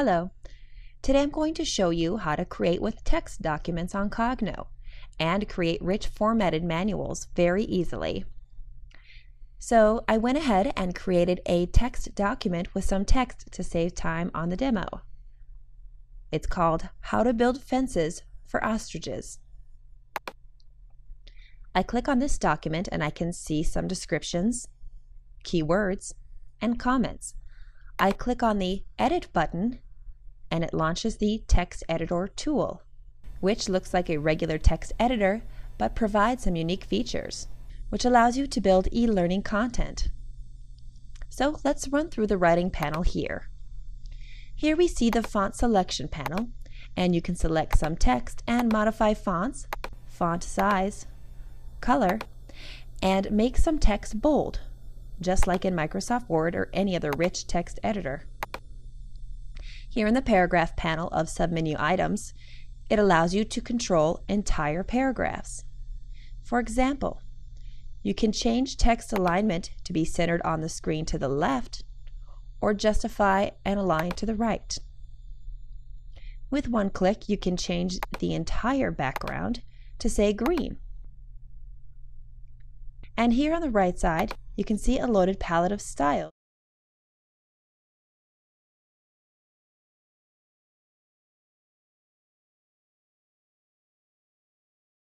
Hello. Today I'm going to show you how to create with text documents on Coggno and create rich formatted manuals very easily. So I went ahead and created a text document with some text to save time on the demo. It's called How to Build Fences for Ostriches. I click on this document and I can see some descriptions, keywords, and comments. I click on the Edit button and it launches the Text Editor tool, which looks like a regular text editor but provides some unique features, which allows you to build e-learning content. So let's run through the writing panel here. Here we see the font selection panel, and you can select some text and modify fonts, font size, color, and make some text bold, just like in Microsoft Word or any other rich text editor. Here in the paragraph panel of submenu items, it allows you to control entire paragraphs. For example, you can change text alignment to be centered on the screen to the left, or justify and align to the right. With one click, you can change the entire background to say green. And here on the right side, you can see a loaded palette of styles.